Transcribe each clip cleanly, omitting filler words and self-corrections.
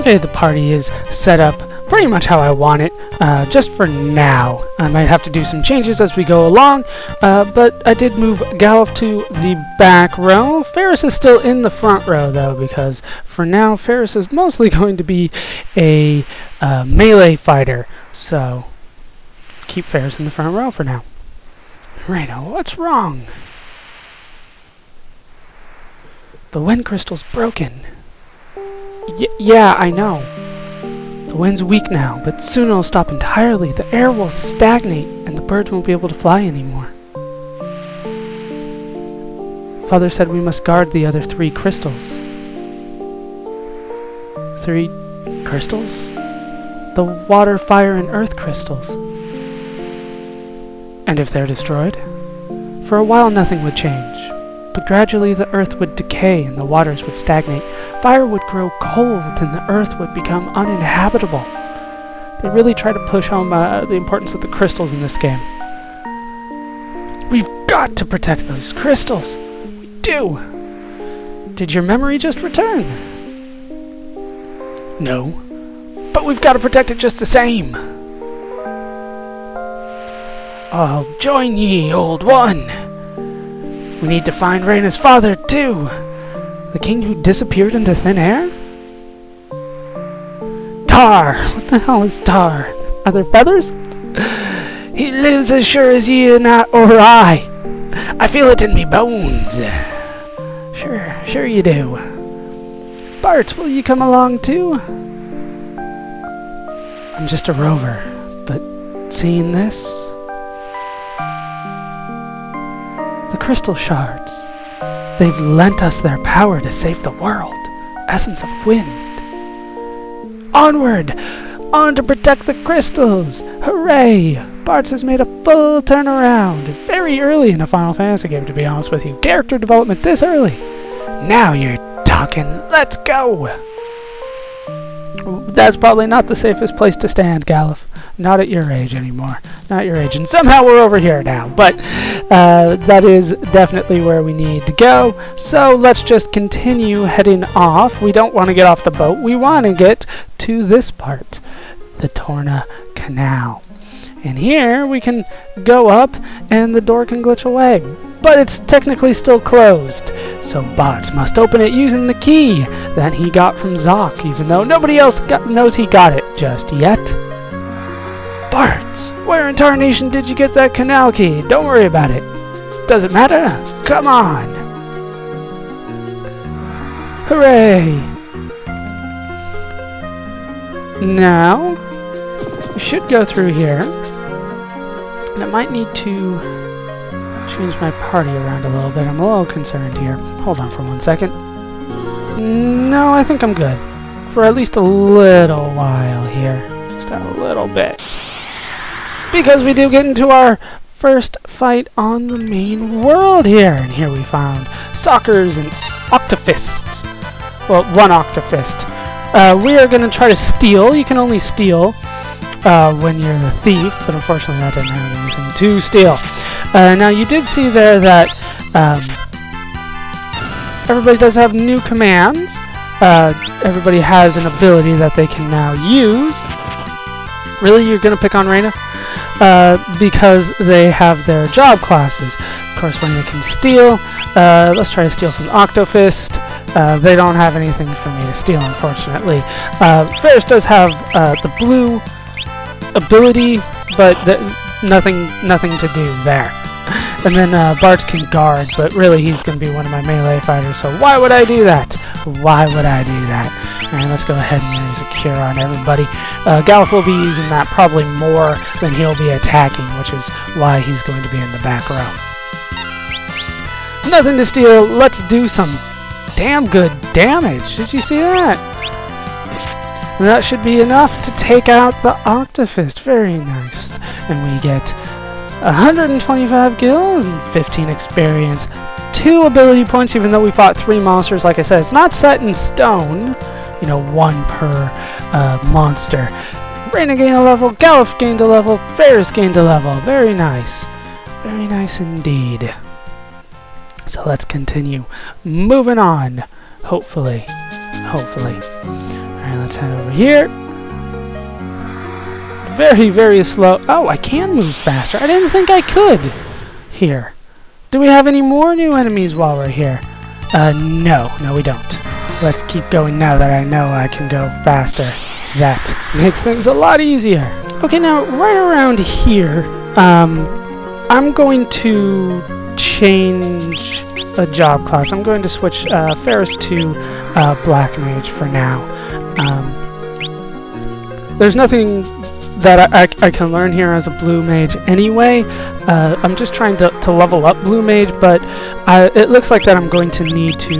Okay, the party is set up pretty much how I want it, just for now. I might have to do some changes as we go along, but I did move Galuf to the back row. Faris is still in the front row, though, because for now, Faris is mostly going to be a melee fighter, so keep Faris in the front row for now. Reina, what's wrong? The wind crystal's broken. Yeah, I know. The wind's weak now, but soon it'll stop entirely. The air will stagnate, and the birds won't be able to fly anymore. Father said we must guard the other three crystals. Three crystals? The water, fire, and earth crystals. And if they're destroyed? For a while nothing would change, but gradually the earth would decay and the waters would stagnate. Fire would grow cold and the earth would become uninhabitable. They really try to push home the importance of the crystals in this game. We've got to protect those crystals! We do! Did your memory just return? No. But we've got to protect it just the same! I'll join ye, old one! We need to find Reina's father, too! The king who disappeared into thin air? Tar! What the hell is tar? Are there feathers? He lives as sure as ye and I, or I! I feel it in me bones! Sure you do. Bartz, will you come along, too? I'm just a rover, but seeing this... The crystal shards. They've lent us their power to save the world. Essence of wind. Onward! On to protect the crystals! Hooray! Bartz has made a full turnaround. Very early in a Final Fantasy game, to be honest with you. Character development this early. Now you're talking. Let's go! That's probably not the safest place to stand, Galuf. Not at your age anymore. Not your age. And somehow we're over here now, but that is definitely where we need to go. So let's just continue heading off. We don't want to get off the boat. We want to get to this part, the Torna Canal. And here we can go up and the door can glitch away. But it's technically still closed, so Bartz must open it using the key that he got from Zok, even though nobody else knows he got it just yet. Bartz, where in tarnation did you get that canal key? Don't worry about it. Doesn't matter. Come on. Hooray. Now, we should go through here, and I might need to change my party around a little bit. I'm a little concerned here. Hold on for 1 second. No, I think I'm good. For at least a little while here. Just a little bit. Because we do get into our first fight on the main world here. And here we found Sockers and Octofists. Well, one Octofist. We are going to try to steal. You can only steal when you're the thief, but unfortunately that didn't have anything to steal. Now you did see there that everybody does have new commands. Everybody has an ability that they can now use. Really, you're going to pick on Reina? Because they have their job classes. Of course, Reina can steal. Let's try to steal from Octofist. They don't have anything for me to steal, unfortunately. Faris does have the blue ability, but nothing to do there. And then Bartz can guard, but really he's going to be one of my melee fighters, so why would I do that? Why would I do that? Alright, let's go ahead and use a cure on everybody. Galuf will be using that probably more than he'll be attacking, which is why he's going to be in the back row. Nothing to steal. Let's do some damn good damage. Did you see that? And that should be enough to take out the Octofist. Very nice. And we get 125 gil and 15 experience, 2 ability points, even though we fought 3 monsters. Like I said, it's not set in stone, you know, 1 per monster. Reina gained a level, Galuf gained a level, Faris gained a level. Very nice. Very nice indeed. So let's continue moving on, hopefully. Alright, let's head over here. Very, very slow. Oh, I can move faster. I didn't think I could here. Do we have any more new enemies while we're here? No, we don't. Let's keep going now that I know I can go faster. That makes things a lot easier. Okay, now right around here, I'm going to change a job class. I'm going to switch Faris to Black Mage for now. There's nothing that I can learn here as a Blue Mage anyway. I'm just trying to level up Blue Mage, but it looks like that I'm going to need to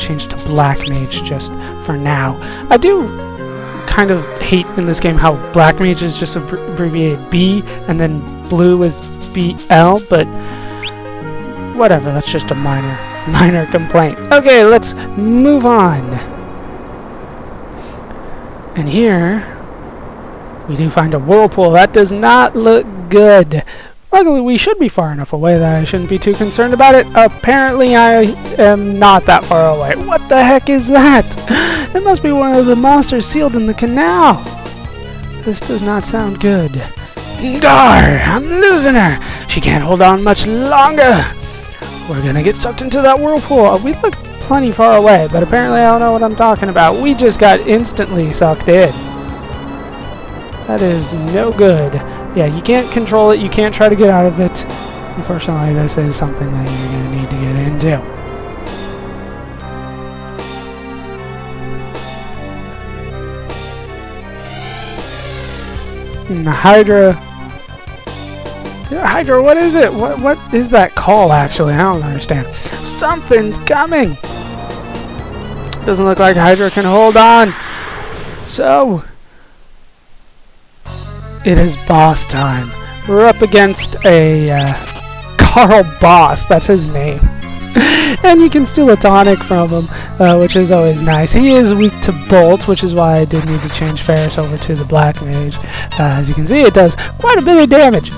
change to Black Mage just for now. I do kind of hate in this game how Black Mage is just abbreviated B and then Blue is BL, but whatever, that's just a minor complaint. Okay, let's move on. And here we do find a whirlpool. That does not look good. Luckily, we should be far enough away that I shouldn't be too concerned about it. Apparently, I am not that far away. What the heck is that? It must be one of the monsters sealed in the canal. This does not sound good. Gar! I'm losing her! She can't hold on much longer! We're gonna get sucked into that whirlpool. We look plenty far away, but apparently I don't know what I'm talking about. We just got instantly sucked in. That is no good. Yeah, you can't control it, you can't try to get out of it. Unfortunately, this is something that you're going to need to get into. And the Hydra... Hydra, what is it? What is that call, actually? I don't understand. Something's coming! Doesn't look like Hydra can hold on. So... it is boss time. We're up against a Karlabos, that's his name. And you can steal a tonic from him, which is always nice. He is weak to Bolt, which is why I did need to change Faris over to the Black Mage. As you can see, it does quite a bit of damage.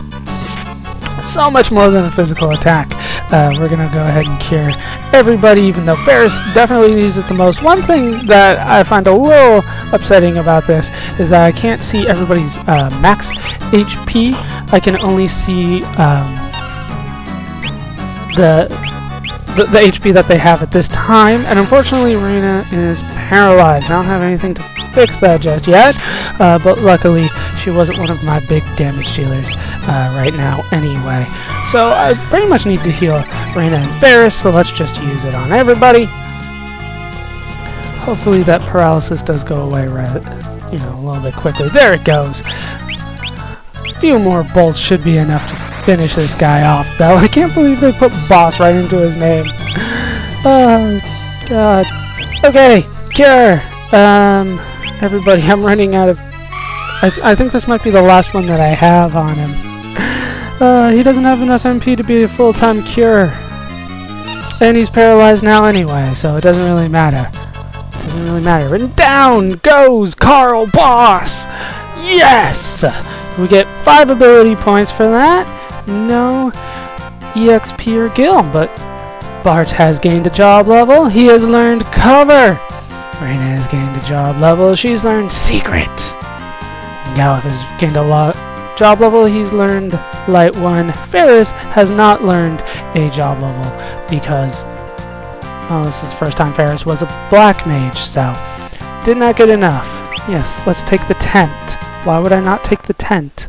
So much more than a physical attack. We're going to go ahead and cure everybody, even though Faris definitely needs it the most. One thing that I find a little upsetting about this is that I can't see everybody's max HP. I can only see the HP that they have at this time. And unfortunately, Reina is paralyzed. I don't have anything to fix that just yet, but luckily she wasn't one of my big damage dealers right now anyway. So I pretty much need to heal Reina and Faris, so let's just use it on everybody. Hopefully that paralysis does go away a little bit quickly. There it goes. A few more bolts should be enough to finish this guy off, though. I can't believe they put boss right into his name. Oh, God. Okay, cure! Everybody, I'm running out of... I think this might be the last one that I have on him. He doesn't have enough MP to be a full-time cure. And he's paralyzed now anyway, so it doesn't really matter. Doesn't really matter. And down goes Karlabos! Yes! We get 5 ability points for that. No EXP or gil, but Bartz has gained a job level. He has learned cover. Reina has gained a job level. She's learned secret. Galuf has gained a job level. He's learned Light 1. Faris has not learned a job level because, well, this is the first time Faris was a Black Mage, so did not get enough. Yes, let's take the tent. Why would I not take the tent?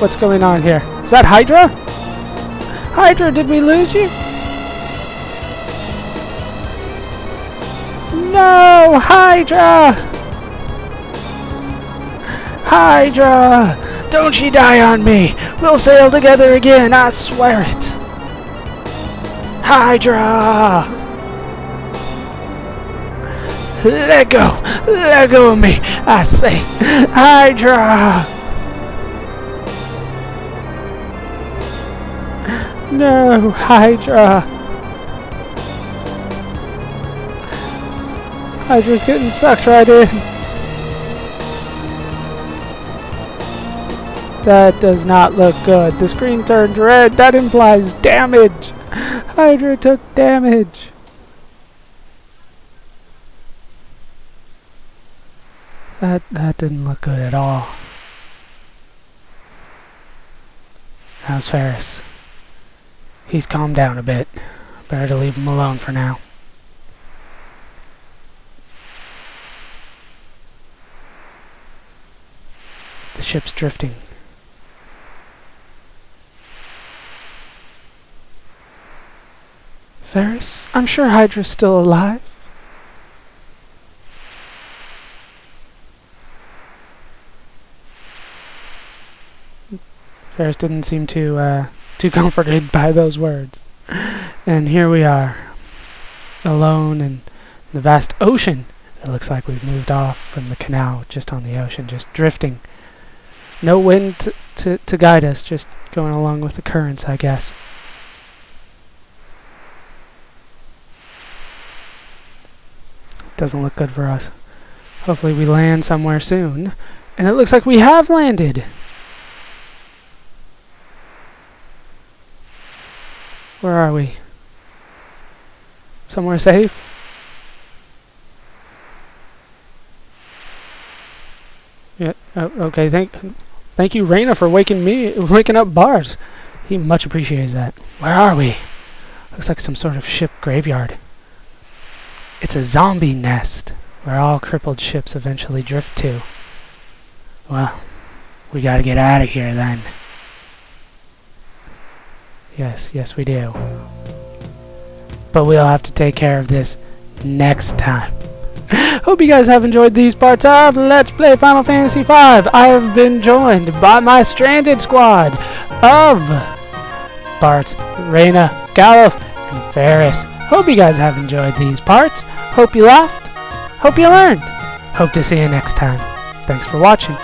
What's going on here? Is that Hydra? Hydra, did we lose you? No, Hydra! Hydra! Don't you die on me! We'll sail together again, I swear it! Hydra! Let go! Let go of me! I say, Hydra! No, Hydra! Hydra's getting sucked right in. That does not look good. The screen turned red. That implies damage. Hydra took damage. That didn't look good at all. How's Faris? He's calmed down a bit. Better to leave him alone for now. The ship's drifting. Faris, I'm sure Hydra's still alive. Faris didn't seem too comforted by those words. And here we are, alone in the vast ocean. It looks like we've moved off from the canal, just on the ocean, just drifting. No wind to guide us, just going along with the currents, I guess. Doesn't look good for us. Hopefully we land somewhere soon. And it looks like we have landed! Where are we? Somewhere safe? Yeah. Oh, okay. Thank you, Reina, for waking up Bartz. He much appreciates that. Where are we? Looks like some sort of ship graveyard. It's a zombie nest where all crippled ships eventually drift to. Well, we gotta get out of here then. Yes, yes we do. But we'll have to take care of this next time. Hope you guys have enjoyed these parts of Let's Play Final Fantasy V. I have been joined by my stranded squad of Bartz, Reina, Galuf, and Faris. Hope you guys have enjoyed these parts. Hope you laughed. Hope you learned. Hope to see you next time. Thanks for watching.